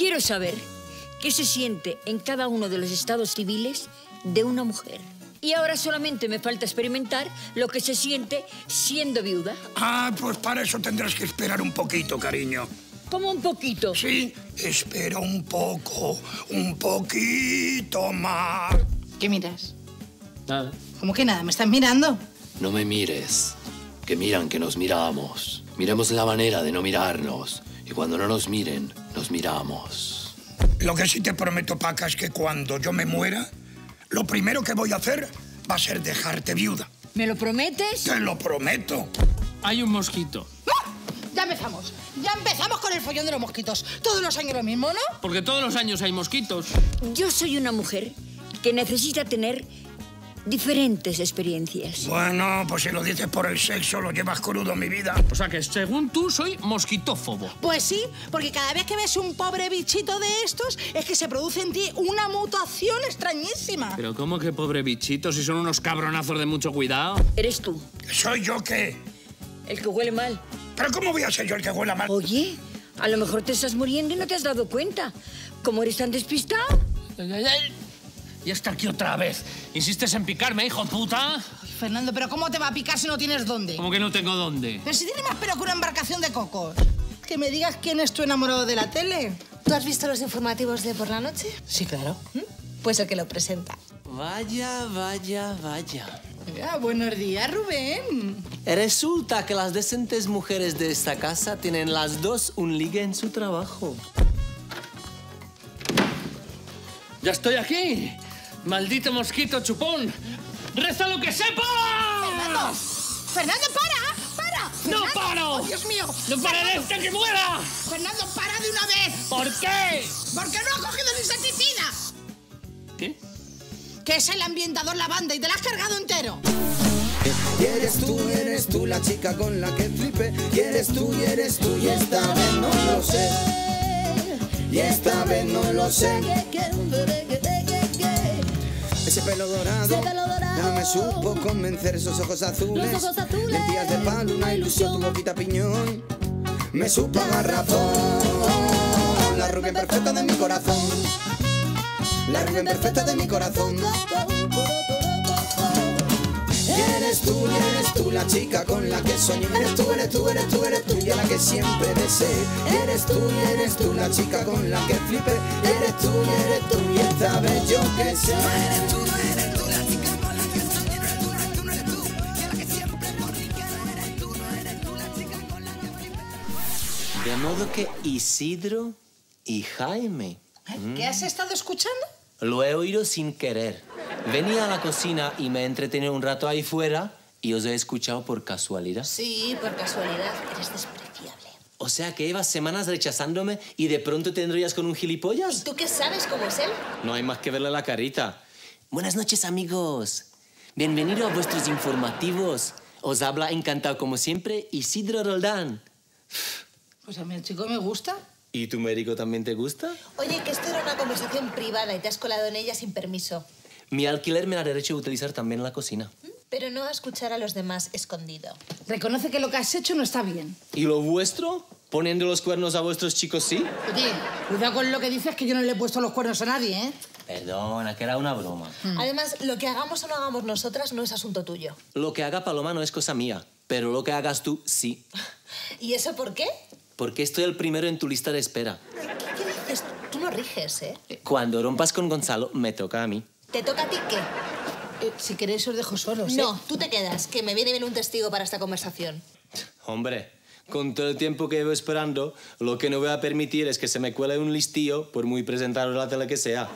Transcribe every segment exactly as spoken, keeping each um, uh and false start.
Quiero saber qué se siente en cada uno de los estados civiles de una mujer. Y ahora solamente me falta experimentar lo que se siente siendo viuda. Ah, pues para eso tendrás que esperar un poquito, cariño. ¿Cómo un poquito? Sí, espera un poco, un poquito más. ¿Qué miras? Nada. ¿Cómo que nada? ¿Me estás mirando? No me mires, que miran que nos miramos. Miremos la manera de no mirarnos. Y cuando no nos miren, nos miramos. Lo que sí te prometo, Paca, es que cuando yo me muera, lo primero que voy a hacer va a ser dejarte viuda. ¿Me lo prometes? Te lo prometo. Hay un mosquito. ¡Ah! Ya empezamos. Ya empezamos con el follón de los mosquitos. Todos los años lo mismo, ¿no? Porque todos los años hay mosquitos. Yo soy una mujer que necesita tener diferentes experiencias. Bueno, pues si lo dices por el sexo, lo llevas crudo, mi vida. O sea que, según tú, soy mosquitófobo. Pues sí, porque cada vez que ves un pobre bichito de estos, es que se produce en ti una mutación extrañísima. Pero ¿cómo que pobre bichito? Si son unos cabronazos de mucho cuidado. ¿Eres tú? ¿Soy yo qué? El que huele mal. ¿Pero cómo voy a ser yo el que huela mal? Oye, a lo mejor te estás muriendo y no te has dado cuenta. ¿Cómo eres tan despistado? Ya está aquí otra vez. ¿Insistes en picarme, hijo puta? Ay, Fernando, ¿pero cómo te va a picar si no tienes dónde? ¿Cómo que no tengo dónde? Pero si tiene más pelo que una embarcación de cocos. Que me digas quién es tu enamorado de la tele. ¿Tú has visto los informativos de por la noche? Sí, claro. ¿Mm? Pues el que lo presenta. Vaya, vaya, vaya. Mira, buenos días, Rubén. Resulta que las decentes mujeres de esta casa tienen las dos un ligue en su trabajo. ¡Ya estoy aquí! ¡Maldito mosquito chupón! ¡Reza lo que sepas! ¡Fernando! ¡Fernando, para! ¡Para! ¡Fernando! ¡No paro! ¡Oh, Dios mío! ¡No pararé hasta que muera! ¡Fernando, para de una vez! ¿Por qué? ¡Porque no ha cogido el insecticida! ¿Qué? Que es el ambientador lavanda y te la has cargado entero. Y eres tú, y eres tú la chica con la que flipé. Y eres tú, y eres tú, y esta vez no lo sé. Y esta vez no lo sé. Ese pelo dorado, ese pelo dorado, no me supo convencer. Esos ojos azules, los ojos azules, lentillas de palo, una ilusión, tu boquita piñón, me supo a razón. La rubia perfecta de mi corazón, la rubia perfecta de mi corazón. Y eres tú, y eres tú la chica con la que soñé. Eres tú, eres tú, eres tú, eres tú, y a la que siempre deseé. Y eres tú, y eres tú la chica con la que flipé. Y eres tú, y eres tú, y esta vez yo que sé. Eres tú, eres tú la chica con la que soñé. Eres tú, eres tú, eres tú, y a la que siempre morí. Eres tú, eres tú la chica con la que flipé. De modo que Isidro y Jaime. ¿Qué has estado escuchando? Lo he oído sin querer. Venía a la cocina y me he entretenido un rato ahí fuera y os he escuchado por casualidad. Sí, por casualidad. Eres despreciable. O sea que llevas semanas rechazándome y de pronto te enrollas con un gilipollas. ¿Y tú qué sabes cómo es él? No hay más que verle la carita. Buenas noches, amigos. Bienvenido a vuestros informativos. Os habla encantado como siempre Isidro Roldán. Pues a mí el chico me gusta. ¿Y tu médico también te gusta? Oye, que esto era una conversación privada y te has colado en ella sin permiso. Mi alquiler me da derecho a utilizar también la cocina. Pero no a escuchar a los demás escondido. Reconoce que lo que has hecho no está bien. ¿Y lo vuestro? ¿Poniendo los cuernos a vuestros chicos, sí? Oye, cuidado con lo que dices, que yo no le he puesto los cuernos a nadie, ¿eh? Perdona, que era una broma. Mm. Además, lo que hagamos o no hagamos nosotras no es asunto tuyo. Lo que haga Paloma no es cosa mía, pero lo que hagas tú, sí. ¿Y eso por qué? Porque estoy el primero en tu lista de espera. ¿Qué, qué dices? Tú no riges, ¿eh? Cuando rompas con Gonzalo, me toca a mí. ¿Te toca a ti qué? Eh, si queréis os dejo solos, ¿eh? No, tú te quedas, que me viene bien un testigo para esta conversación. Hombre, con todo el tiempo que llevo esperando, lo que no voy a permitir es que se me cuele un listillo por muy presentado la tele que sea.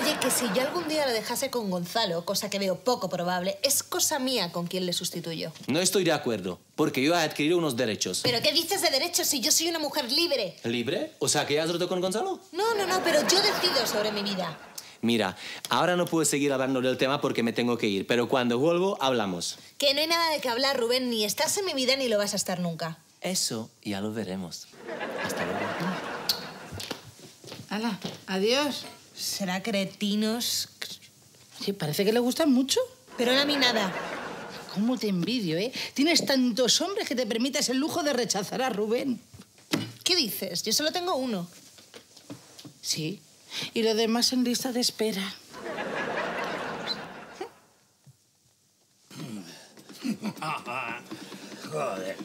Oye, que si yo algún día lo dejase con Gonzalo, cosa que veo poco probable, es cosa mía con quien le sustituyo. No estoy de acuerdo, porque yo he adquirido unos derechos. ¿Pero qué dices de derechos si yo soy una mujer libre? ¿Libre? O sea, ¿que ya has roto con Gonzalo? No, no, no, pero yo decido sobre mi vida. Mira, ahora no puedo seguir hablando del tema porque me tengo que ir, pero cuando vuelvo, hablamos. Que no hay nada de qué hablar, Rubén. Ni estás en mi vida ni lo vas a estar nunca. Eso ya lo veremos. Hasta luego. Hala, adiós. ¿Será cretinos? Sí, parece que le gustan mucho. Pero no a mí nada. Cómo te envidio, ¿eh? Tienes tantos hombres que te permites el lujo de rechazar a Rubén. ¿Qué dices? Yo solo tengo uno. Sí, y lo demás en lista de espera. Joder.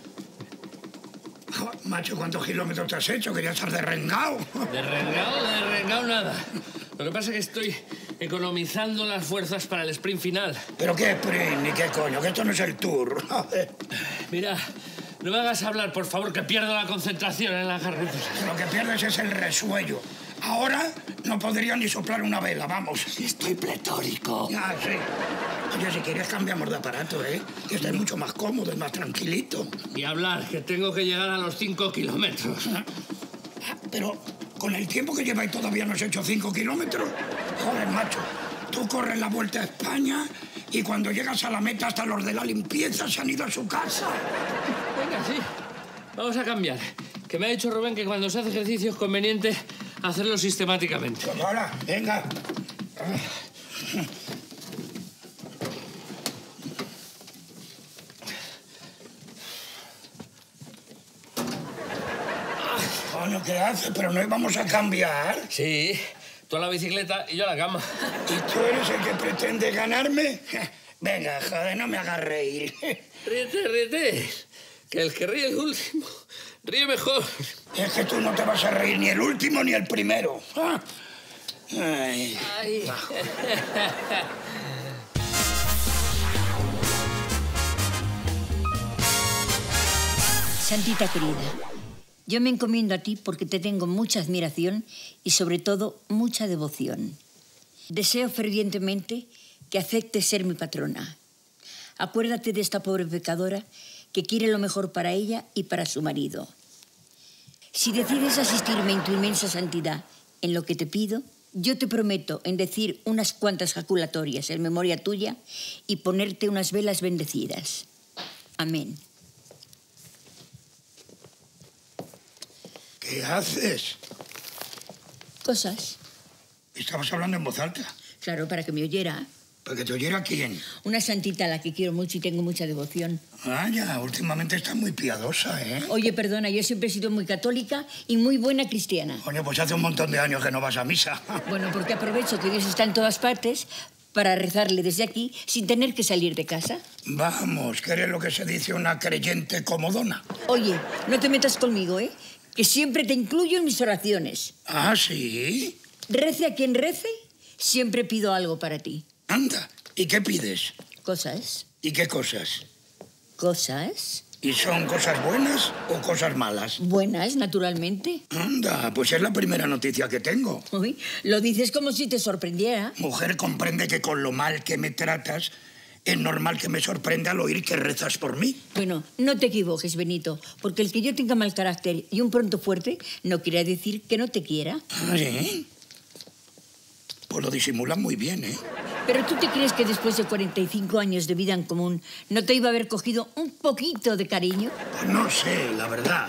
Macho, ¿cuántos kilómetros te has hecho? Quería estar derrengado. Derrengado, derrengado nada. Lo que pasa es que estoy economizando las fuerzas para el sprint final. ¿Pero qué sprint? Ni qué coño, que esto no es el Tour. Mira, no me hagas hablar, por favor, que pierdo la concentración en la carretera. Lo que pierdes es el resuello. Ahora no podría ni soplar una vela, vamos. Estoy pletórico. Ah, sí. Oye, si quieres cambiamos de aparato, ¿eh? Que estés mucho más cómodo y más tranquilito. Y hablar, que tengo que llegar a los cinco kilómetros. Pero con el tiempo que lleváis todavía no has hecho cinco kilómetros. Joder, macho. Tú corres la Vuelta a España y cuando llegas a la meta hasta los de la limpieza se han ido a su casa. Venga, sí. Vamos a cambiar. Que me ha dicho Rubén que cuando se hace ejercicio es conveniente hacerlo sistemáticamente. Pues ahora, venga. Coño, ¿qué haces? Pero no íbamos a cambiar. Sí. Tú a la bicicleta y yo a la cama. ¿Y tú eres el que pretende ganarme? Venga, joder, no me hagas reír. Ríete, ríete. Que el que ríe es último. Ríe mejor. Es que tú no te vas a reír ni el último ni el primero. ¿Ah? Ay. Ay. Santita querida, yo me encomiendo a ti porque te tengo mucha admiración y sobre todo mucha devoción. Deseo fervientemente que aceptes ser mi patrona. Acuérdate de esta pobre pecadora que quiere lo mejor para ella y para su marido. Si decides asistirme en tu inmensa santidad en lo que te pido, yo te prometo en decir unas cuantas jaculatorias en memoria tuya y ponerte unas velas bendecidas. Amén. ¿Qué haces? Cosas. ¿Estabas hablando en voz alta? Claro, para que me oyera. ¿Para que te oyera quién? Una santita a la que quiero mucho y tengo mucha devoción. Vaya, últimamente estás muy piadosa, ¿eh? Oye, perdona, yo siempre he sido muy católica y muy buena cristiana. Oye, pues hace un montón de años que no vas a misa. Bueno, porque aprovecho que Dios está en todas partes para rezarle desde aquí sin tener que salir de casa. Vamos, que eres lo que se dice una creyente comodona. Oye, no te metas conmigo, ¿eh? Que siempre te incluyo en mis oraciones. ¿Ah, sí? Rece a quien rece, siempre pido algo para ti. Anda, ¿y qué pides? Cosas. ¿Y qué cosas? Cosas. ¿Y son cosas buenas o cosas malas? Buenas, naturalmente. Anda, pues es la primera noticia que tengo. Uy, lo dices como si te sorprendiera. Mujer, comprende que con lo mal que me tratas, es normal que me sorprenda al oír que rezas por mí. Bueno, no te equivoques, Benito, porque el que yo tenga mal carácter y un pronto fuerte no quiere decir que no te quiera. ¿Ah, sí? Pues lo disimulas muy bien, ¿eh? ¿Pero tú te crees que después de cuarenta y cinco años de vida en común no te iba a haber cogido un poquito de cariño? Pues no sé, la verdad.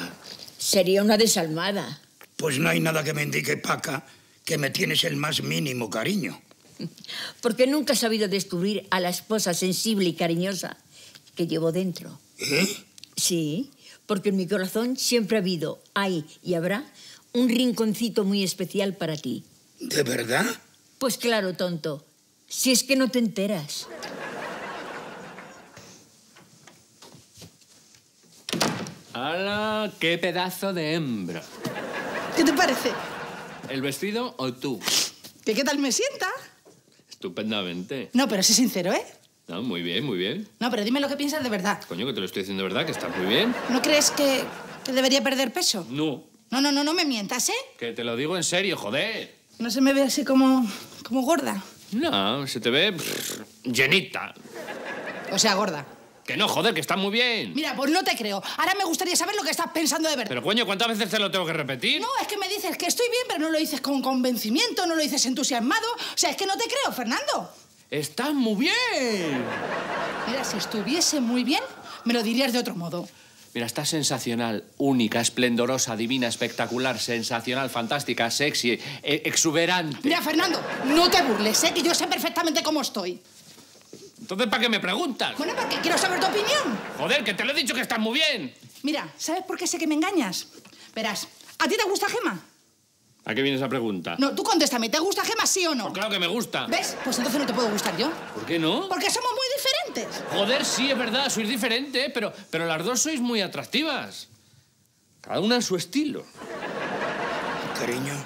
Sería una desalmada. Pues no hay nada que me indique, Paca, que me tienes el más mínimo cariño. Porque nunca has sabido descubrir a la esposa sensible y cariñosa que llevo dentro. ¿Eh? Sí, porque en mi corazón siempre ha habido, hay y habrá un rinconcito muy especial para ti. ¿De verdad? Pues claro, tonto. Si es que no te enteras. ¡Hala! ¡Qué pedazo de hembra! ¿Qué te parece? ¿El vestido o tú? ¿Qué, qué tal me sienta? Estupendamente. No, pero sé sincero, ¿eh? No, muy bien, muy bien. No, pero dime lo que piensas de verdad. Coño, que te lo estoy diciendo de verdad, que estás muy bien. ¿No crees que, que debería perder peso? No. No, no, no, no me mientas, ¿eh? Que te lo digo en serio, joder. ¿No se me ve así como, como gorda? No, se te ve pff, llenita. O sea, gorda. Que no, joder, que está muy bien. Mira, pues no te creo. Ahora me gustaría saber lo que estás pensando de verdad. Pero, coño, ¿cuántas veces te lo tengo que repetir? No, es que me dices que estoy bien, pero no lo dices con convencimiento, no lo dices entusiasmado. O sea, es que no te creo, Fernando. Estás muy bien. Mira, si estuviese muy bien, me lo dirías de otro modo. Mira, está sensacional, única, esplendorosa, divina, espectacular, sensacional, fantástica, sexy, exuberante. Mira, Fernando, no te burles, ¿eh? Que yo sé perfectamente cómo estoy. Entonces, ¿para qué me preguntas? Bueno, porque quiero saber tu opinión. Joder, que te lo he dicho que estás muy bien. Mira, ¿sabes por qué sé que me engañas? Verás, ¿a ti te gusta Gema? ¿A qué viene esa pregunta? No, tú contéstame. ¿Te gusta Gema, sí o no? Pues claro que me gusta. ¿Ves? Pues entonces no te puedo gustar yo. ¿Por qué no? Porque somos muy diferentes. Joder, sí, es verdad. Sois diferentes, pero, pero las dos sois muy atractivas. Cada una en su estilo. Cariño,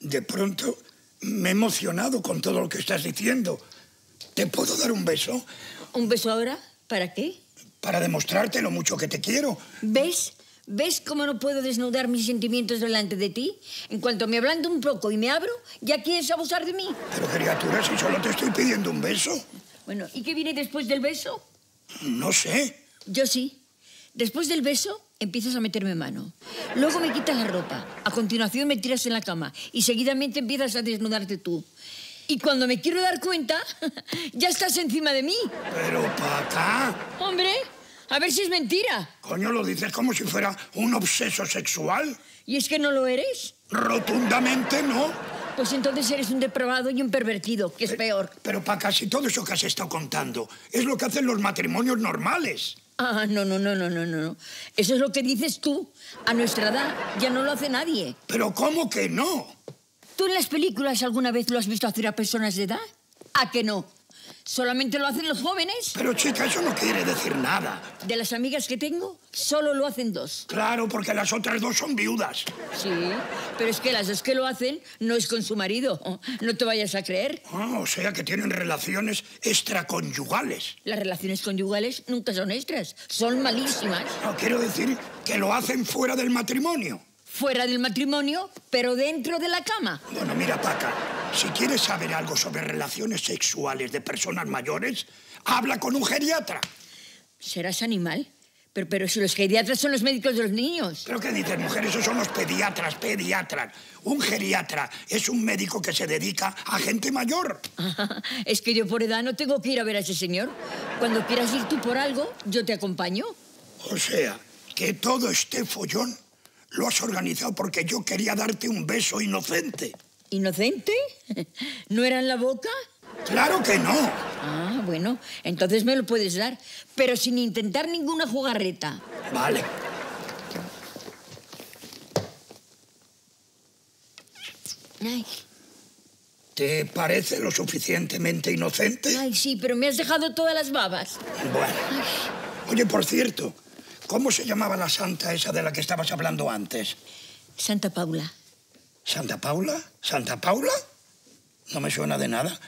de pronto me he emocionado con todo lo que estás diciendo. ¿Te puedo dar un beso? ¿Un beso ahora? ¿Para qué? Para demostrarte lo mucho que te quiero. ¿Ves? ¿Ves cómo no puedo desnudar mis sentimientos delante de ti? En cuanto me ablando un poco y me abro, ya quieres abusar de mí. Pero, criatura, si solo te estoy pidiendo un beso. Bueno, ¿y qué viene después del beso? No sé. Yo sí. Después del beso, empiezas a meterme mano. Luego me quitas la ropa. A continuación me tiras en la cama. Y seguidamente empiezas a desnudarte tú. Y cuando me quiero dar cuenta, ya estás encima de mí. Pero, Paca... Hombre... A ver si es mentira. Coño, lo dices como si fuera un obseso sexual. ¿Y es que no lo eres? Rotundamente no. Pues entonces eres un depravado y un pervertido, que es pero, peor. Pero para casi todo eso que has estado contando es lo que hacen los matrimonios normales. Ah, no, no, no, no, no, no. Eso es lo que dices tú. A nuestra edad ya no lo hace nadie. ¿Pero cómo que no? ¿Tú en las películas alguna vez lo has visto hacer a personas de edad? ¿A que no? ¿Solamente lo hacen los jóvenes? Pero, chica, eso no quiere decir nada. De las amigas que tengo, solo lo hacen dos. Claro, porque las otras dos son viudas. Sí, pero es que las dos que lo hacen no es con su marido. No te vayas a creer. Ah, o sea que tienen relaciones extraconyugales. Las relaciones conyugales nunca son extras, son malísimas. No, quiero decir que lo hacen fuera del matrimonio. Fuera del matrimonio, pero dentro de la cama. Bueno, mira, Paca, si quieres saber algo sobre relaciones sexuales de personas mayores, habla con un geriatra. ¿Serás animal? Pero, pero si los geriatras son los médicos de los niños. ¿Pero qué dices, mujer? Esos son los pediatras, pediatras. Un geriatra es un médico que se dedica a gente mayor. Ah, es que yo por edad no tengo que ir a ver a ese señor. Cuando quieras ir tú por algo, yo te acompaño. O sea, que todo este follón lo has organizado porque yo quería darte un beso inocente. ¿Inocente? ¿No era en la boca? ¡Claro que no! Ah, bueno, entonces me lo puedes dar, pero sin intentar ninguna jugarreta. Vale. Ay. ¿Te parece lo suficientemente inocente? Ay, sí, pero me has dejado todas las babas. Bueno. Ay. Oye, por cierto, ¿cómo se llamaba la santa esa de la que estabas hablando antes? Santa Paula. ¿Santa Paula? ¿Santa Paula? No me suena de nada.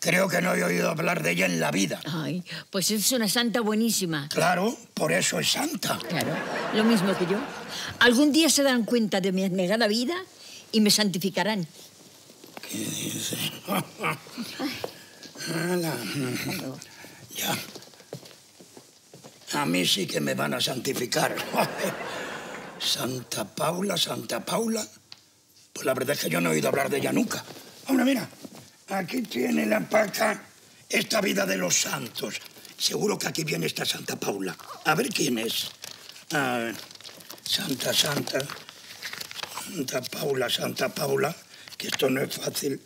Creo que no he oído hablar de ella en la vida. Ay, pues es una santa buenísima. Claro, por eso es santa. Claro, lo mismo que yo. Algún día se dan cuenta de mi negada vida y me santificarán. ¿Qué dices? Ya. A mí sí que me van a santificar. Santa Paula, Santa Paula... Pues la verdad es que yo no he oído hablar de ella nunca. Ahora, mira, aquí tiene la Paca esta vida de los santos. Seguro que aquí viene esta Santa Paula. A ver quién es. Ah, Santa, Santa, Santa Paula, Santa Paula, que esto no es fácil.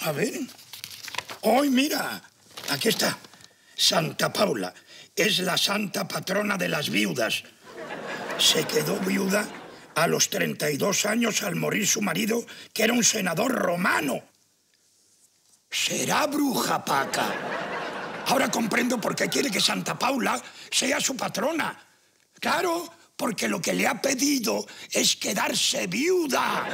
A ver. ¡Hoy, mira! Aquí está. Santa Paula es la santa patrona de las viudas. Se quedó viuda a los treinta y dos años al morir su marido, que era un senador romano. Será bruja, Paca. Ahora comprendo por qué quiere que Santa Paula sea su patrona. Claro, porque lo que le ha pedido es quedarse viuda.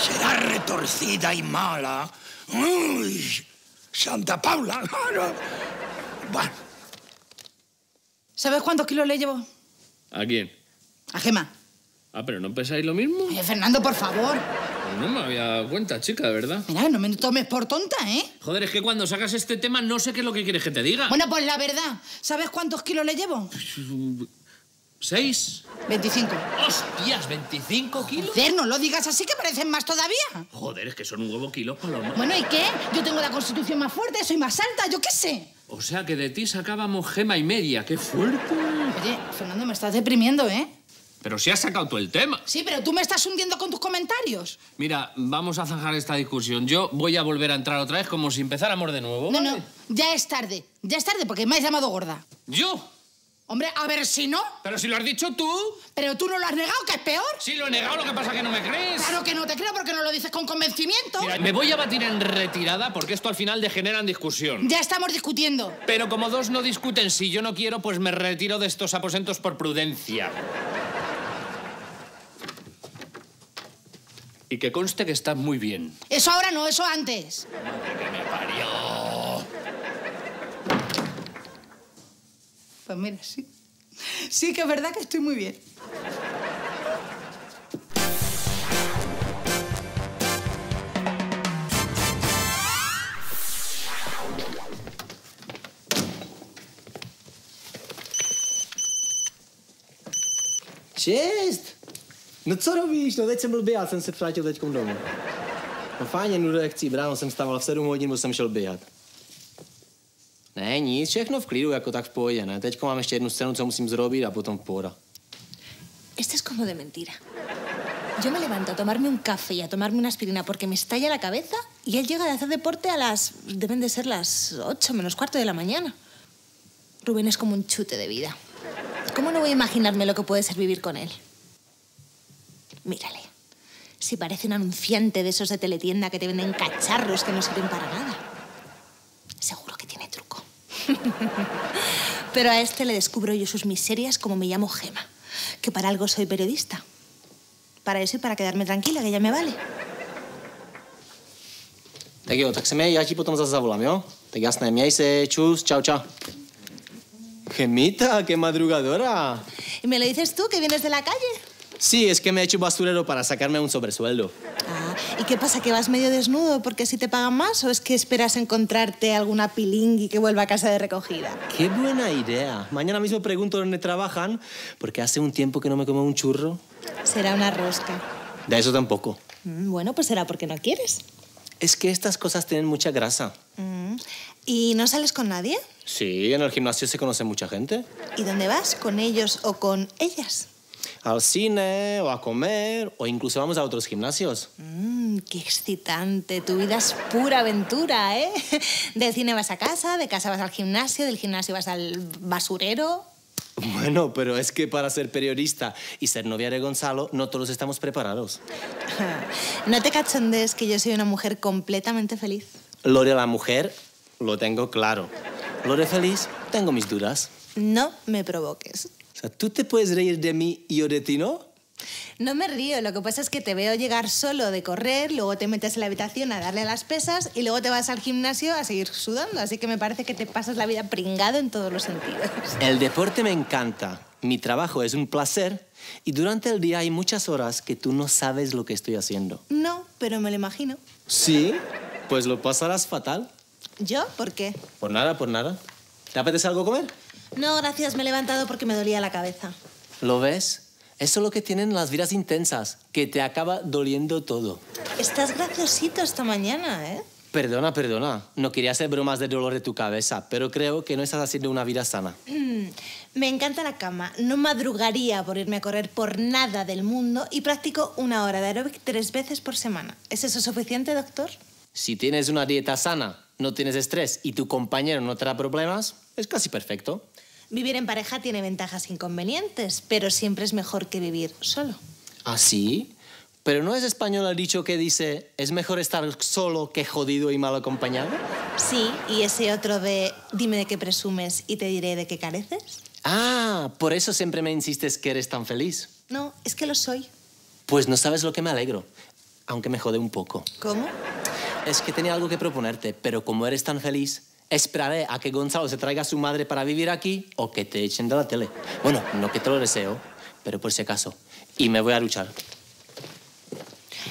Será retorcida y mala. ¡Uy! Santa Paula. Bueno. ¿Sabes cuántos kilos le llevo? ¿A quién? A Gema. Ah, ¿pero no pensáis lo mismo? Oye, Fernando, por favor. Pues no me había dado cuenta, chica, de verdad. Mira, no me tomes por tonta, ¿eh? Joder, es que cuando sacas este tema no sé qué es lo que quieres que te diga. Bueno, pues la verdad. ¿Sabes cuántos kilos le llevo? ¿Seis? Veinticinco. ¡Hostias! ¿Veinticinco kilos? Joder, no lo digas así, que parecen más todavía. Joder, es que son un huevo kilos, Paloma. Bueno, ¿y qué? Yo tengo la constitución más fuerte, soy más alta, yo qué sé. O sea, que de ti sacábamos Gema y media. ¡Qué fuerte! Oye, Fernando, me estás deprimiendo, ¿eh? Pero si has sacado tú el tema. Sí, pero tú me estás hundiendo con tus comentarios. Mira, vamos a zanjar esta discusión. Yo voy a volver a entrar otra vez como si empezáramos de nuevo. No, ¿vale? No, ya es tarde. Ya es tarde porque me has llamado gorda. ¿Yo? Hombre, a ver si no. Pero si lo has dicho tú. Pero tú no lo has negado, que es peor. Sí, lo he negado, lo que pasa es que no me crees. Claro que no te creo, porque no lo dices con convencimiento. Mira, me voy a batir en retirada, porque esto al final degenera en discusión. Ya estamos discutiendo. Pero como dos no discuten si yo no quiero, pues me retiro de estos aposentos por prudencia. Y que conste que está muy bien. Eso ahora no, eso antes. Madre que me parió. Pues mira, sí. Sí que es verdad que estoy muy bien. Čest! No co robíš? No teď jsem byl běhat, jsem se vrátil teďkom domů. No fajn, jednu reakcí, ráno jsem vstával v sedm hodin, bo jsem šel běhat. Ne, nic, všechno v klidu, jako tak v pohodě, ne? Teďko mám ještě jednu scénu, co musím zrobit a potom v pohoda. Esto es como de mentira. Yo me levanto a tomarme un café y a tomarme una aspirina porque me estalla la cabeza y él llega de hacer deporte a las... deben de ser las ocho menos cuarto de la mañana. Rubén es como un chute de vida. ¿Cómo no voy a imaginarme lo que puede ser vivir con él? Mírale. Si parece un anunciante de esos de teletienda que te venden cacharros que no sirven para nada. Seguro que tiene truco. Pero a este le descubro yo sus miserias como me llamo Gema, que para algo soy periodista. Para eso y para quedarme tranquila, que ya me vale. Tak jo, tak se měj, já ti potom zase zavolám, jo? Tak jasné, měj se, chus, chao, chao. Gemita, qué madrugadora. ¿Y me lo dices tú, que vienes de la calle? Sí, es que me he hecho basurero para sacarme un sobresueldo. Ah, ¿y qué pasa? ¿Que vas medio desnudo porque si te pagan más? ¿O es que esperas encontrarte alguna pilingui que vuelva a casa de recogida? ¡Qué buena idea! Mañana mismo pregunto dónde trabajan, porque hace un tiempo que no me como un churro. Será una rosca. De eso tampoco. Mm, bueno, pues será porque no quieres. Es que estas cosas tienen mucha grasa. Mm. ¿Y no sales con nadie? Sí, en el gimnasio se conoce mucha gente. ¿Y dónde vas? ¿Con ellos o con ellas? Al cine, o a comer, o incluso vamos a otros gimnasios. Mm, ¡qué excitante! Tu vida es pura aventura, ¿eh? Del cine vas a casa, de casa vas al gimnasio, del gimnasio vas al basurero... Bueno, pero es que para ser periodista y ser novia de Gonzalo, no todos estamos preparados. No te cachondes, que yo soy una mujer completamente feliz. Lo de la mujer, lo tengo claro. Lo de feliz, tengo mis dudas. No me provoques. O sea, ¿tú te puedes reír de mí y yo de ti, no? No me río, lo que pasa es que te veo llegar solo de correr, luego te metes en la habitación a darle a las pesas y luego te vas al gimnasio a seguir sudando, así que me parece que te pasas la vida pringado en todos los sentidos. El deporte me encanta, mi trabajo es un placer y durante el día hay muchas horas que tú no sabes lo que estoy haciendo. No, pero me lo imagino. ¿Sí? Pues lo pasarás fatal. ¿Yo? ¿Por qué? Por nada, por nada. ¿Te apetece algo comer? No, gracias. Me he levantado porque me dolía la cabeza. ¿Lo ves? Eso es lo que tienen las vidas intensas, que te acaba doliendo todo. Estás graciosito esta mañana, ¿eh? Perdona, perdona. No quería hacer bromas de dolor de tu cabeza, pero creo que no estás haciendo una vida sana. Mm, me encanta la cama. No madrugaría por irme a correr por nada del mundo y practico una hora de aeróbic tres veces por semana. ¿Es eso suficiente, doctor? Si tienes una dieta sana, no tienes estrés y tu compañero no te da problemas, es casi perfecto. Vivir en pareja tiene ventajas e inconvenientes, pero siempre es mejor que vivir solo. ¿Ah, sí? ¿Pero no es español el dicho que dice es mejor estar solo que jodido y mal acompañado? Sí, y ese otro de dime de qué presumes y te diré de qué careces. Ah, por eso siempre me insistes que eres tan feliz. No, es que lo soy. Pues no sabes lo que me alegro, aunque me jode un poco. ¿Cómo? Es que tenía algo que proponerte, pero como eres tan feliz... Esperaré a que Gonzalo se traiga a su madre para vivir aquí o que te echen de la tele. Bueno, no que te lo deseo, pero por si acaso. Y me voy a luchar.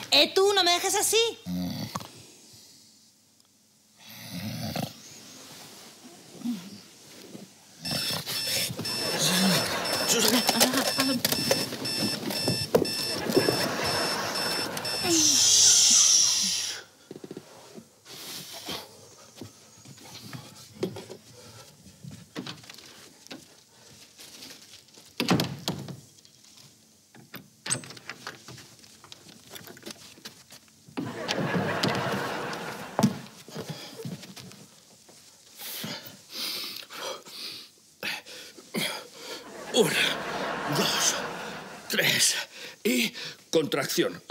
¡Eh, tú! ¡No me dejes así! Una, dos, tres y contracción.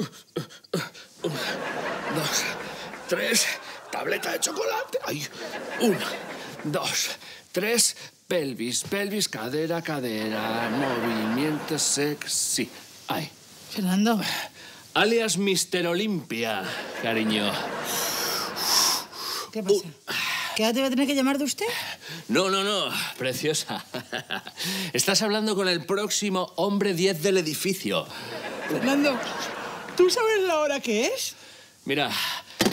Una, dos, tres, tableta de chocolate. Ay. Una, dos, tres, pelvis, pelvis, cadera, cadera, movimiento sexy. Ay. Fernando. Alias Mister Olimpia, cariño. ¿Qué pasa? Uh. ¿Qué ahora te voy a tener que llamar de usted? No, no, no, preciosa. Estás hablando con el próximo hombre diez del edificio. Fernando, ¿tú sabes la hora que es? Mira,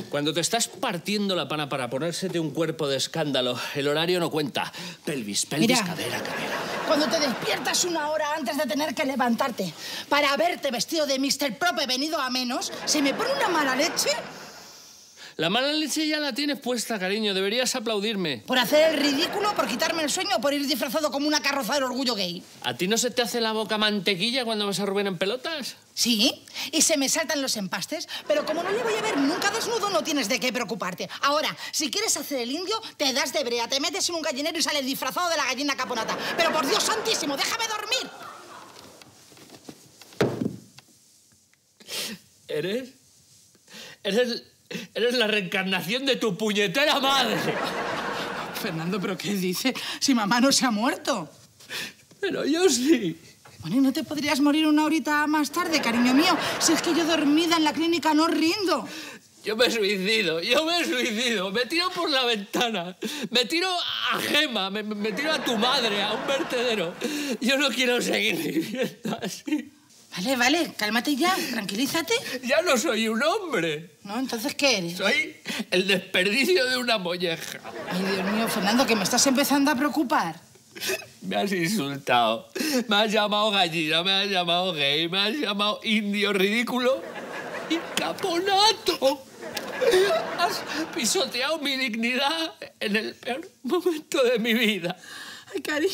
cuando te estás partiendo la pana para ponérsete un cuerpo de escándalo, el horario no cuenta. Pelvis, pelvis, mira, cadera, cadera. Cuando te despiertas una hora antes de tener que levantarte para verte vestido de mister Prope venido a menos, se me pone una mala leche. La mala leche ya la tienes puesta, cariño. Deberías aplaudirme. ¿Por hacer el ridículo, por quitarme el sueño o por ir disfrazado como una carroza del orgullo gay? ¿A ti no se te hace la boca mantequilla cuando vas a Rubén en pelotas? Sí, y se me saltan los empastes. Pero como no le voy a ver nunca desnudo, no tienes de qué preocuparte. Ahora, si quieres hacer el indio, te das de brea, te metes en un gallinero y sales disfrazado de la gallina caponata. Pero por Dios santísimo, déjame dormir. ¿Eres? ¿Eres...? Eres la reencarnación de tu puñetera madre. Fernando, ¿pero qué dices? Si mamá no se ha muerto. Pero yo sí. Bueno, ¿y no te podrías morir una horita más tarde, cariño mío? Si es que yo dormida en la clínica no rindo. Yo me suicido, yo me suicido. Me tiro por la ventana. Me tiro a Gema, me, me tiro a tu madre, a un vertedero. Yo no quiero seguir viviendo así. Vale, vale, cálmate ya, tranquilízate. Ya no soy un hombre. No, ¿entonces qué eres? Soy el desperdicio de una molleja. Ay, Dios mío, Fernando, que me estás empezando a preocupar. Me has insultado. Me has llamado gallina, me has llamado gay, me has llamado indio ridículo y caponato. Has pisoteado mi dignidad en el peor momento de mi vida. Ay, cariño.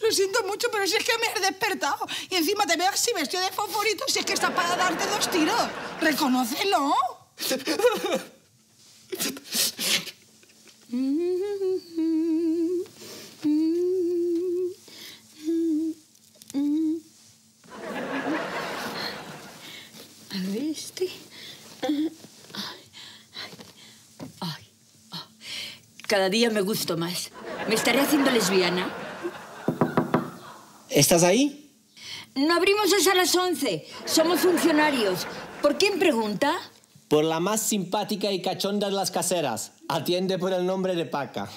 Lo siento mucho, pero si es que me has despertado. Y encima te veo así vestido de fosforito, si es que estás para darte dos tiros. Reconócelo. A ver, este... Ay, ay, ay. Cada día me gusto más. Me estaré haciendo lesbiana. ¿Estás ahí? No abrimos hasta las once. Somos funcionarios. ¿Por quién pregunta? Por la más simpática y cachonda de las caseras. Atiende por el nombre de Paca.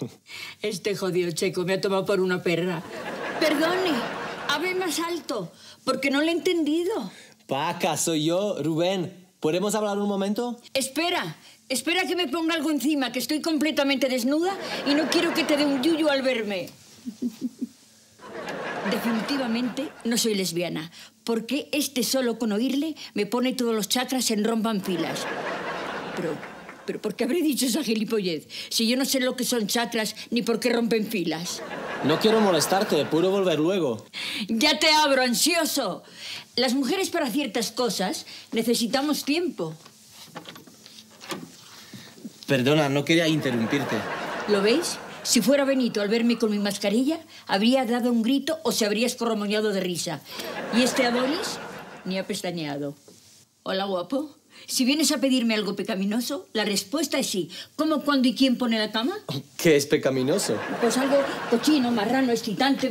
Este jodido checo me ha tomado por una perra. Perdone, hable más alto, porque no lo he entendido. Paca, soy yo, Rubén. ¿Podemos hablar un momento? Espera, espera que me ponga algo encima, que estoy completamente desnuda y no quiero que te dé un yuyu al verme. Definitivamente no soy lesbiana, porque este solo con oírle me pone todos los chakras en rompan filas. Pero, pero ¿por qué habré dicho esa gilipollez? Si yo no sé lo que son chakras ni por qué rompen filas. No quiero molestarte, puedo volver luego. Ya te abro, ansioso. Las mujeres para ciertas cosas necesitamos tiempo. Perdona, no quería interrumpirte. ¿Lo veis? Si fuera Benito al verme con mi mascarilla, habría dado un grito o se habría escorromoñado de risa. Y este Adonis ni ha pestañeado. Hola, guapo. Si vienes a pedirme algo pecaminoso, la respuesta es sí. ¿Cómo, cuándo y quién pone la cama? ¿Qué es pecaminoso? Pues algo cochino, marrano, excitante...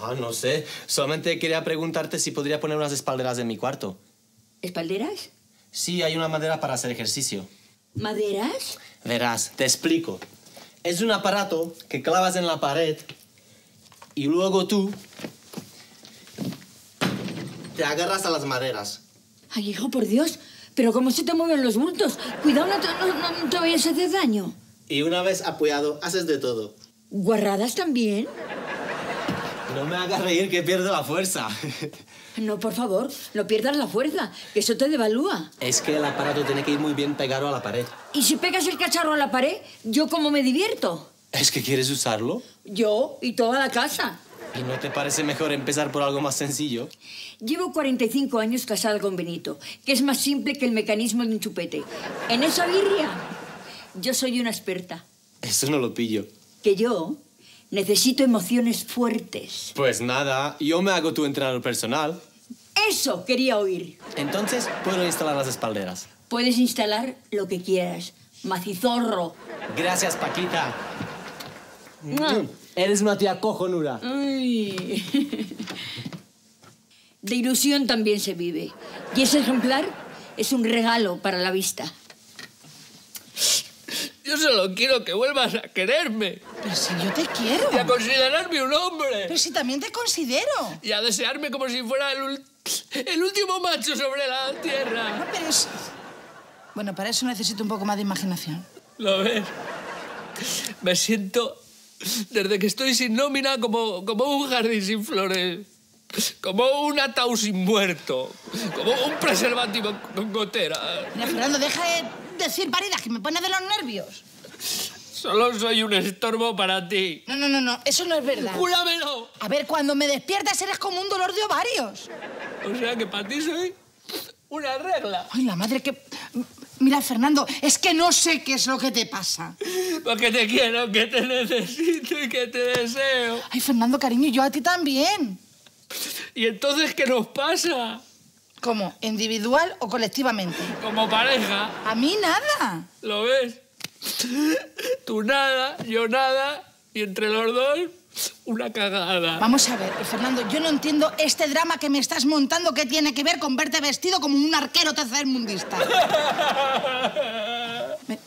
Ah, no sé. Solamente quería preguntarte si podría poner unas espalderas en mi cuarto. ¿Espalderas? Sí, hay una madera para hacer ejercicio. ¿Maderas? Verás, te explico. Es un aparato que clavas en la pared y luego tú te agarras a las maderas. Ay, hijo, por Dios, pero cómo se te mueven los bultos. Cuidado, no te, no, no te vayas a hacer daño. Y una vez apoyado, haces de todo. ¿Guarradas también? No me hagas reír que pierdo la fuerza. No, por favor, no pierdas la fuerza, que eso te devalúa. Es que el aparato tiene que ir muy bien pegado a la pared. ¿Y si pegas el cacharro a la pared, yo cómo me divierto? ¿Es que quieres usarlo? Yo y toda la casa. ¿Y no te parece mejor empezar por algo más sencillo? Llevo cuarenta y cinco años casada con Benito, que es más simple que el mecanismo de un chupete. En esa birria, yo soy una experta. Eso no lo pillo. Que yo Necesito emociones fuertes. Pues nada, yo me hago tu entrenador personal. ¡Eso quería oír! Entonces, puedo instalar las espalderas. Puedes instalar lo que quieras. Macizorro. Gracias, Paquita. No. Eres una tía cojonura. Ay. De ilusión también se vive. Y ese ejemplar es un regalo para la vista. Yo solo quiero que vuelvas a quererme. Pero si yo te quiero. Y a considerarme un hombre. Pero si también te considero. Y a desearme como si fuera el, el último macho sobre la tierra. No, pero es... Bueno, para eso necesito un poco más de imaginación. ¿Lo ves? Me siento, desde que estoy sin nómina, como, como un jardín sin flores. Como un ataúd sin muerto. Como un preservativo con gotera. Mira, Fernando, deja de decir paridas, que me pone de los nervios. Solo soy un estorbo para ti. No, no, no, no, eso no es verdad. ¡Júramelo! A ver, cuando me despiertas eres como un dolor de ovarios. O sea que para ti soy una regla. Ay, la madre que... Mira, Fernando, es que no sé qué es lo que te pasa. Porque te quiero, que te necesito y que te deseo. Ay, Fernando, cariño, yo a ti también. ¿Y entonces qué nos pasa? ¿Cómo? ¿Individual o colectivamente? Como pareja. A mí nada. ¿Lo ves? Tú nada, yo nada, y entre los dos, una cagada. Vamos a ver, Fernando, yo no entiendo este drama que me estás montando que tiene que ver con verte vestido como un arquero tercermundista.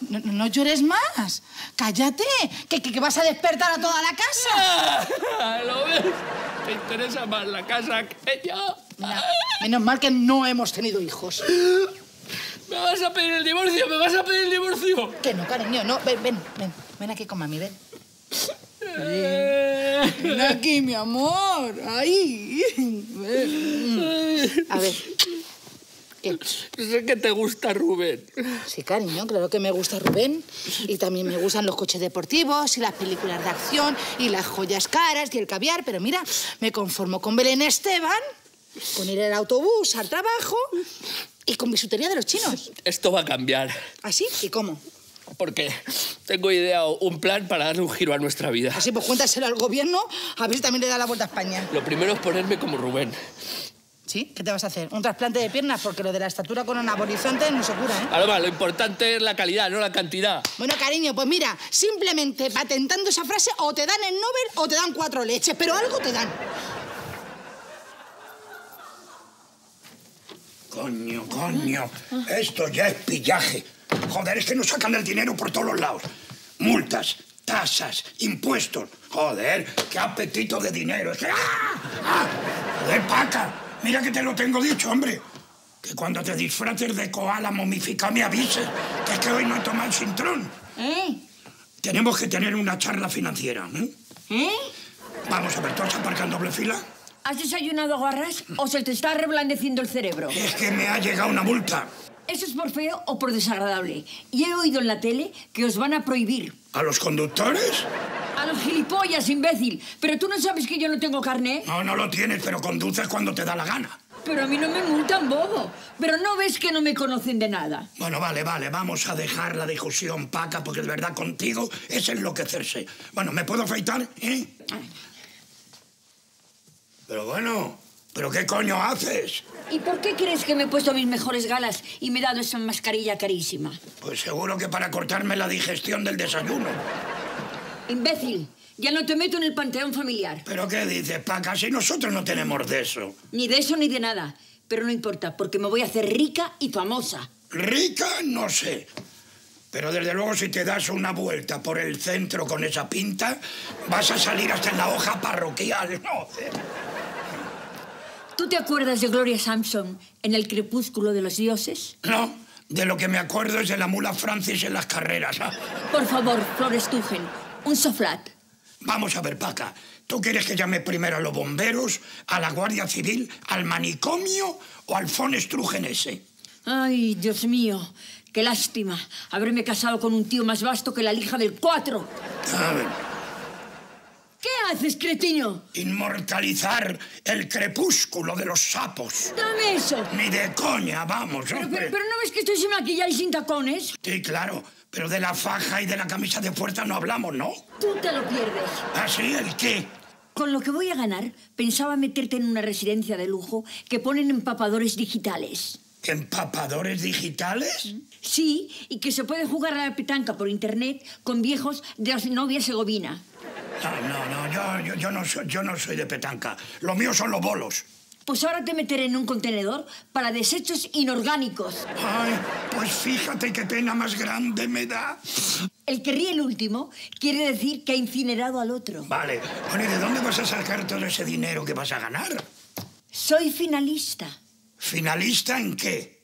No, no llores más. Cállate, que, que, que vas a despertar a toda la casa. ¿Lo ves? Te interesa más la casa que yo. Mira, menos mal que no hemos tenido hijos. ¿Me vas a pedir el divorcio? ¿Me vas a pedir el divorcio? Que no, cariño, no. Ven, ven, ven. Ven aquí con mami, ven. Ven, ven aquí, mi amor. Ahí. Ven. A ver. ¿Qué? Sé que te gusta Rubén. Sí, cariño, claro que me gusta Rubén. Y también me gustan los coches deportivos y las películas de acción y las joyas caras y el caviar. Pero mira, me conformo con Belén Esteban, con ir al autobús al trabajo y con bisutería de los chinos. Esto va a cambiar. ¿Ah, sí? ¿Y cómo? Porque tengo ideado un plan para darle un giro a nuestra vida. Así, pues cuéntaselo al gobierno, a ver si también le da la vuelta a España. Lo primero es ponerme como Rubén. ¿Sí? ¿Qué te vas a hacer? ¿Un trasplante de piernas? Porque lo de la estatura con anabolizante no se cura, ¿eh? Paloma, lo importante es la calidad, no la cantidad. Bueno, cariño, pues mira, simplemente patentando esa frase o te dan el Nobel o te dan cuatro leches, pero algo te dan. Coño, coño, esto ya es pillaje. Joder, es que nos sacan el dinero por todos los lados. Multas, tasas, impuestos. Joder, qué apetito de dinero. Es que... ¡Ah! ¡Ah! Joder, Paca, mira que te lo tengo dicho, hombre. Que cuando te disfraces de koala momificado me avises, que es que hoy no he tomado el cintrón. ¿Eh? Tenemos que tener una charla financiera, ¿eh? ¿Eh? Vamos a ver, ¿tú has aparcado en doble fila? ¿Has desayunado guarras o se te está reblandeciendo el cerebro? Es que me ha llegado una multa. Eso es por feo o por desagradable. Y he oído en la tele que os van a prohibir. ¿A los conductores? A los gilipollas, imbécil. Pero tú no sabes que yo no tengo carné. No, no lo tienes, pero conduces cuando te da la gana. Pero a mí no me multan, bobo. Pero no ves que no me conocen de nada. Bueno, vale, vale. Vamos a dejar la discusión, Paca, porque de verdad contigo es enloquecerse. Bueno, ¿me puedo afeitar, eh? Ay. Pero bueno, ¿pero qué coño haces? ¿Y por qué crees que me he puesto mis mejores galas y me he dado esa mascarilla carísima? Pues seguro que para cortarme la digestión del desayuno. Imbécil, ya no te meto en el panteón familiar. ¿Pero qué dices, Paca? Si nosotros no tenemos de eso. Ni de eso ni de nada. Pero no importa, porque me voy a hacer rica y famosa. ¿Rica? No sé. Pero desde luego si te das una vuelta por el centro con esa pinta, vas a salir hasta en la hoja parroquial. No. ¿Tú te acuerdas de Gloria Samson en El crepúsculo de los dioses? No, de lo que me acuerdo es de la mula Francis en las carreras. ¿Ah? Por favor, Flores Tugen, un soflat. Vamos a ver, Paca, ¿tú quieres que llame primero a los bomberos, a la Guardia Civil, al manicomio o al Fones Trugenese? Ay, Dios mío, qué lástima haberme casado con un tío más vasto que la lija del cuatro. A ver. ¿Qué haces, cretino? Inmortalizar el crepúsculo de los sapos. Dame eso. Ni de coña, vamos, pero, hombre. Pero, pero ¿no ves que estoy sin maquillar y sin tacones? Sí, claro, pero de la faja y de la camisa de fuerza no hablamos, ¿no? Tú te lo pierdes. ¿Ah, sí? ¿El qué? Con lo que voy a ganar, pensaba meterte en una residencia de lujo que ponen empapadores digitales. ¿Empapadores digitales? Sí, y que se puede jugar a la petanca por internet con viejos de las novias segovina. No, no, no, yo, yo, yo, no soy, yo no soy de petanca. Lo mío son los bolos. Pues ahora te meteré en un contenedor para desechos inorgánicos. Ay, pues fíjate qué pena más grande me da. El que ríe el último quiere decir que ha incinerado al otro. Vale. Bueno, ¿y de dónde vas a sacar todo ese dinero que vas a ganar? Soy finalista. ¿Finalista en qué?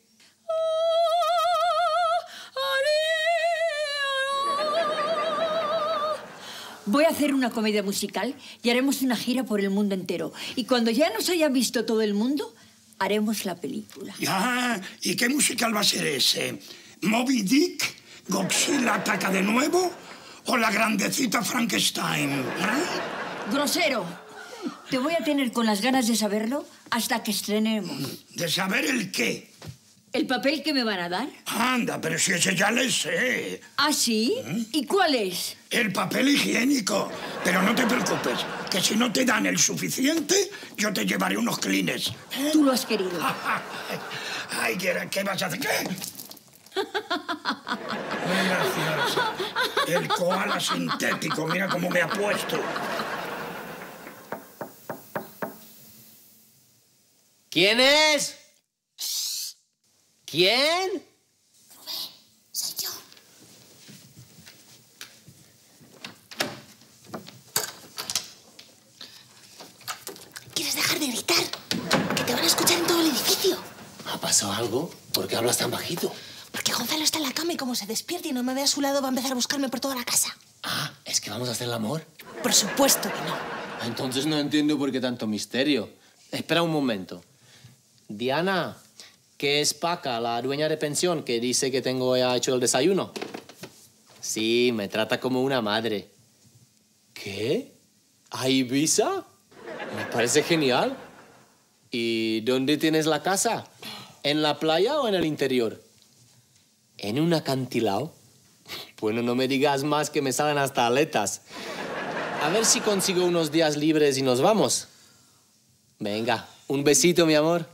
Voy a hacer una comedia musical y haremos una gira por el mundo entero. Y cuando ya nos haya visto todo el mundo, haremos la película. Ah, ¿y qué musical va a ser ese? ¿Moby Dick? ¿Godzilla ataca de nuevo? ¿O la grandecita Frankenstein? ¿Eh? Grosero. Te voy a tener con las ganas de saberlo hasta que estrenemos. ¿De saber el qué? ¿El papel que me van a dar? Anda, pero si ese ya le sé. ¿Ah, sí? ¿Eh? ¿Y cuál es? El papel higiénico. Pero no te preocupes, que si no te dan el suficiente, yo te llevaré unos clines. ¿Eh? Tú lo has querido. Ay, ¿qué vas a hacer? ¿Qué? Mira, mira, el koala sintético, mira cómo me ha puesto. ¿Quién es? ¿Quién? Rubén, soy yo. ¿Quieres dejar de gritar? Que te van a escuchar en todo el edificio. ¿Ha pasado algo? ¿Por qué hablas tan bajito? Porque Gonzalo está en la cama y como se despierte y no me ve a su lado, va a empezar a buscarme por toda la casa. Ah, ¿es que vamos a hacer el amor? Por supuesto que no. Entonces no entiendo por qué tanto misterio. Espera un momento. Diana... ¿Qué es Paca, la dueña de pensión, que dice que tengo ya hecho el desayuno? Sí, me trata como una madre. ¿Qué? ¿A Ibiza? Me parece genial. ¿Y dónde tienes la casa? ¿En la playa o en el interior? ¿En un acantilado? Bueno, no me digas más que me salen hasta aletas. A ver si consigo unos días libres y nos vamos. Venga, un besito, mi amor.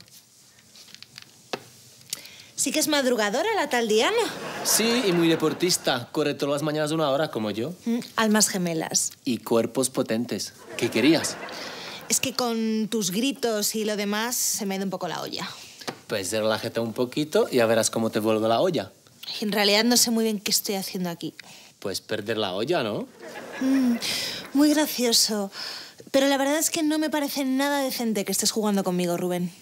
Sí que es madrugadora la tal Diana. Sí, y muy deportista. Corre todas las mañanas una hora, como yo. Mm, almas gemelas. Y cuerpos potentes. ¿Qué querías? Es que con tus gritos y lo demás se me ha ido un poco la olla. Pues relájate un poquito y ya verás cómo te vuelve la olla. En realidad no sé muy bien qué estoy haciendo aquí. Pues perder la olla, ¿no? Mm, muy gracioso. Pero la verdad es que no me parece nada decente que estés jugando conmigo, Rubén.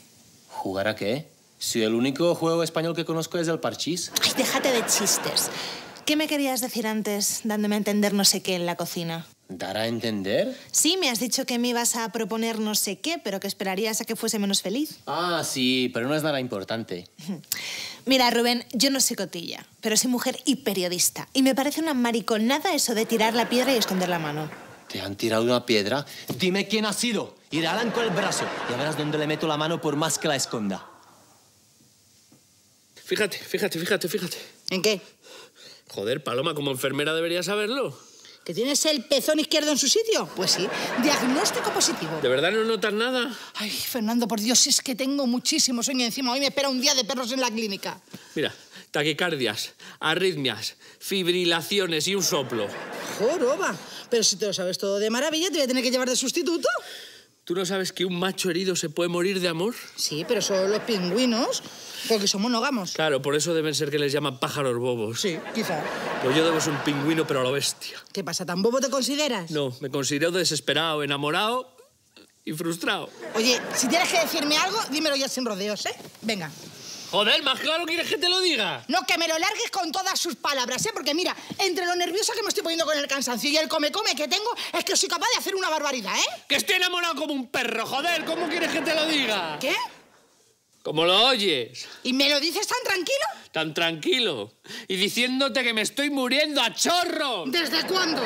¿Jugar a qué? Si el único juego español que conozco es el parchís. Ay, déjate de chistes. ¿Qué me querías decir antes, dándome a entender no sé qué en la cocina? ¿Dar a entender? Sí, me has dicho que me ibas a proponer no sé qué, pero que esperarías a que fuese menos feliz. Ah, sí, pero no es nada importante. Mira, Rubén, yo no soy cotilla, pero soy mujer y periodista. Y me parece una mariconada eso de tirar la piedra y esconder la mano. ¿Te han tirado una piedra? Dime quién ha sido y le arranco el brazo. Ya verás dónde le meto la mano por más que la esconda. Fíjate, fíjate, fíjate, fíjate. ¿En qué? Joder, Paloma, como enfermera debería saberlo. ¿Que tienes el pezón izquierdo en su sitio? Pues sí, diagnóstico positivo. ¿De verdad no notas nada? Ay, Fernando, por Dios, es que tengo muchísimo sueño encima. Hoy me espera un día de perros en la clínica. Mira, taquicardias, arritmias, fibrilaciones y un soplo. Joroba, pero si te lo sabes todo de maravilla, ¿te voy a tener que llevar de sustituto? ¿Tú no sabes que un macho herido se puede morir de amor? Sí, pero solo los pingüinos, porque son monógamos. Claro, por eso deben ser que les llaman pájaros bobos. Sí, quizá. Pues yo debo ser un pingüino, pero a la bestia. ¿Qué pasa? ¿Tan bobo te consideras? No, me considero desesperado, enamorado y frustrado. Oye, si tienes que decirme algo, dímelo ya sin rodeos, ¿eh? Venga. Joder, más claro quieres que te lo diga. No, que me lo largues con todas sus palabras, ¿eh? Porque mira, entre lo nerviosa que me estoy poniendo con el cansancio y el come-come que tengo, es que soy capaz de hacer una barbaridad, ¿eh? Que estoy enamorado como un perro, joder, ¿cómo quieres que te lo diga? ¿Qué? ¿Cómo lo oyes? ¿Y me lo dices tan tranquilo? Tan tranquilo. Y diciéndote que me estoy muriendo a chorro. ¿Desde cuándo?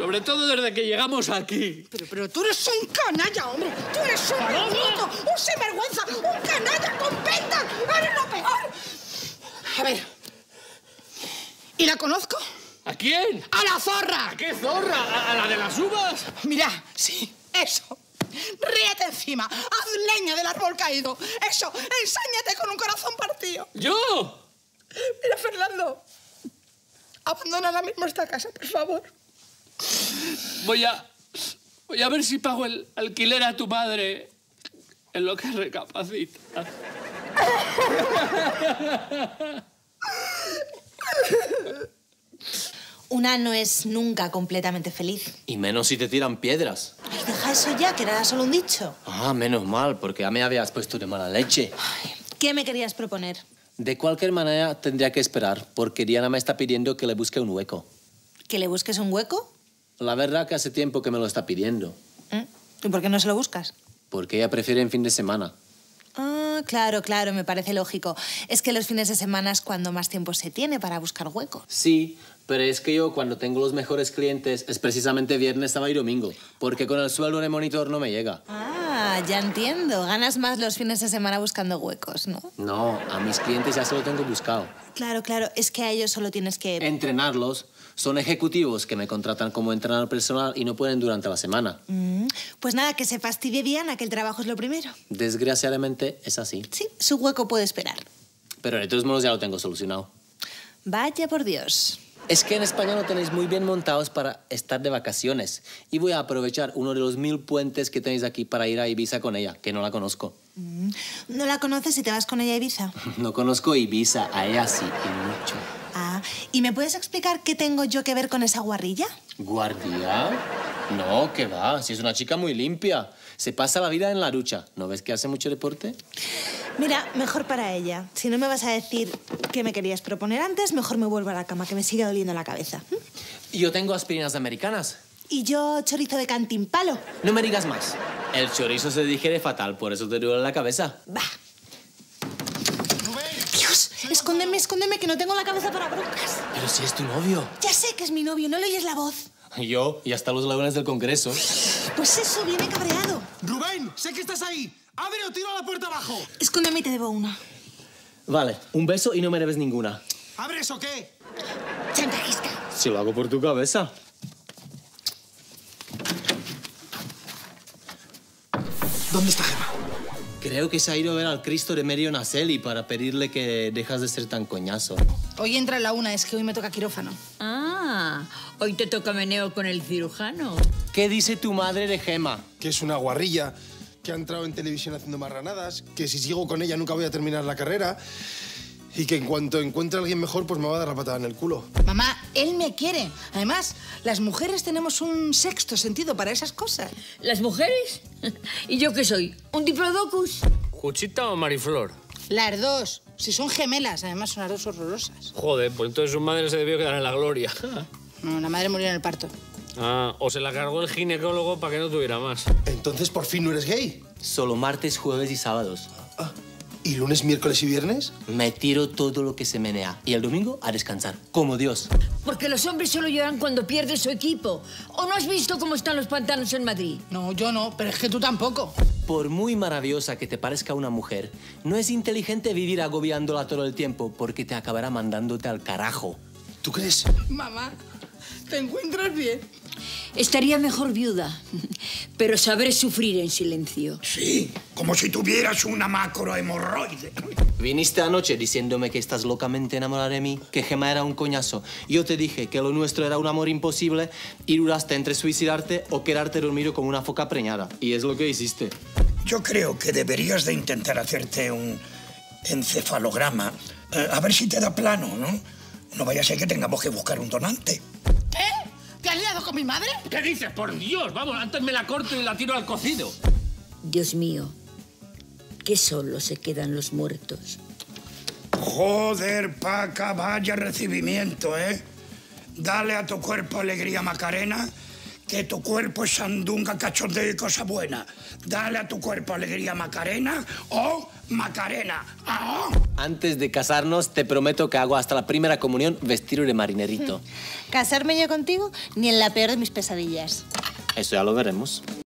Sobre todo desde que llegamos aquí. Pero, pero tú eres un canalla, hombre. Tú eres un maldito, un sinvergüenza, un canalla con penta. ¡Eres lo peor! A ver. ¿Y la conozco? ¿A quién? ¡A la zorra! ¿A qué zorra? ¿A, a la de las uvas? Mira, sí, eso. Ríete encima, haz leña del árbol caído. Eso, ensáñate con un corazón partido. ¿Yo? Mira, Fernando, abandona ahora mismo esta casa, por favor. Voy a... voy a ver si pago el alquiler a tu madre en lo que recapacita. Una no es nunca completamente feliz. Y menos si te tiran piedras. Ay, deja eso ya, que era solo un dicho. Ah, menos mal, porque ya me habías puesto de mala leche. Ay, ¿qué me querías proponer? De cualquier manera tendría que esperar, porque Diana me está pidiendo que le busque un hueco. ¿Que le busques un hueco? La verdad que hace tiempo que me lo está pidiendo. ¿Y por qué no se lo buscas? Porque ella prefiere en fin de semana. Ah, claro, claro, me parece lógico. Es que los fines de semana es cuando más tiempo se tiene para buscar huecos. Sí. Pero es que yo, cuando tengo los mejores clientes, es precisamente viernes, sábado y domingo. Porque con el sueldo de monitor no me llega. Ah, ya entiendo. Ganas más los fines de semana buscando huecos, ¿no? No, a mis clientes ya se lo tengo buscado. Claro, claro. Es que a ellos solo tienes que... entrenarlos. Son ejecutivos que me contratan como entrenador personal y no pueden durante la semana. Mm, pues nada, que se fastidie Diana, que el trabajo es lo primero. Desgraciadamente es así. Sí, su hueco puede esperar. Pero de todos modos ya lo tengo solucionado. Vaya por Dios. Es que en España lo tenéis muy bien montados para estar de vacaciones. Y voy a aprovechar uno de los mil puentes que tenéis aquí para ir a Ibiza con ella, que no la conozco. ¿No la conoces y te vas con ella a Ibiza? No conozco Ibiza, a ella sí, y mucho. Ah, ¿y me puedes explicar qué tengo yo que ver con esa guarrilla? ¿Guardia? No, que va, si es una chica muy limpia. Se pasa la vida en la ducha. ¿No ves que hace mucho deporte? Mira, mejor para ella. Si no me vas a decir qué me querías proponer antes, mejor me vuelvo a la cama, que me sigue doliendo la cabeza. ¿Mm? Yo tengo aspirinas americanas. Y yo chorizo de cantimpalo. No me digas más. El chorizo se digiere fatal, por eso te duele la cabeza. Bah. Dios, escóndeme, escóndeme, que no tengo la cabeza para broncas. Pero si es tu novio. Ya sé que es mi novio, ¿no le oyes la voz? Yo y hasta los laureles del Congreso. Pues eso, viene cabreado. Rubén, sé que estás ahí. ¡Abre o tiro a la puerta abajo! Escóndeme y te debo una. Vale, un beso y no me debes ninguna. ¿Abres o qué? Chantajista. Si lo hago por tu cabeza. ¿Dónde está Gema? Creo que se ha ido a ver al Cristo de Merionaceli para pedirle que dejas de ser tan coñazo. Hoy entra la una, es que hoy me toca quirófano. Ah, hoy te toca meneo con el cirujano. ¿Qué dice tu madre de Gema? Que es una guarrilla, que ha entrado en televisión haciendo marranadas, que si sigo con ella nunca voy a terminar la carrera y que en cuanto encuentre a alguien mejor, pues me va a dar la patada en el culo. Mamá, él me quiere. Además, las mujeres tenemos un sexto sentido para esas cosas. ¿Las mujeres? ¿Y yo qué soy? ¿Un diplodocus? ¿Cuchita o Mariflor? Las dos. Si son gemelas, además son las dos horrorosas. Joder, pues entonces su madre se debió quedar en la gloria. No, la madre murió en el parto. Ah, o se la cargó el ginecólogo para que no tuviera más. Entonces, ¿por fin no eres gay? Solo martes, jueves y sábados. Ah, ¿y lunes, miércoles y viernes? Me tiro todo lo que se menea. Y el domingo a descansar, como Dios. Porque los hombres solo lloran cuando pierden su equipo. ¿O no has visto cómo están los pantanos en Madrid? No, yo no, pero es que tú tampoco. Por muy maravillosa que te parezca una mujer, no es inteligente vivir agobiándola todo el tiempo porque te acabará mandándote al carajo. ¿Tú crees? Mamá, ¿te encuentras bien? Estaría mejor viuda, pero sabré sufrir en silencio. Sí, como si tuvieras una macrohemorroide. Viniste anoche diciéndome que estás locamente enamorada de mí, que Gema era un coñazo. Yo te dije que lo nuestro era un amor imposible y duraste entre suicidarte o quedarte dormido como una foca preñada. Y es lo que hiciste. Yo creo que deberías de intentar hacerte un encefalograma. A ver si te da plano, ¿no? No vaya a ser que tengamos que buscar un donante. ¿Eh? ¿Te has liado con mi madre? ¿Qué dices? ¡Por Dios! Vamos, antes me la corto y la tiro al cocido. Dios mío, que solo se quedan los muertos. Joder, Paca, vaya recibimiento, ¿eh? Dale a tu cuerpo alegría, Macarena, que tu cuerpo es sandunga, cachondeo y cosa buena. Dale a tu cuerpo alegría, Macarena, o Macarena. ¡Oh! Antes de casarnos, te prometo que hago hasta la primera comunión vestirme de marinerito. ¿Casarme yo contigo? Ni en la peor de mis pesadillas. Eso ya lo veremos.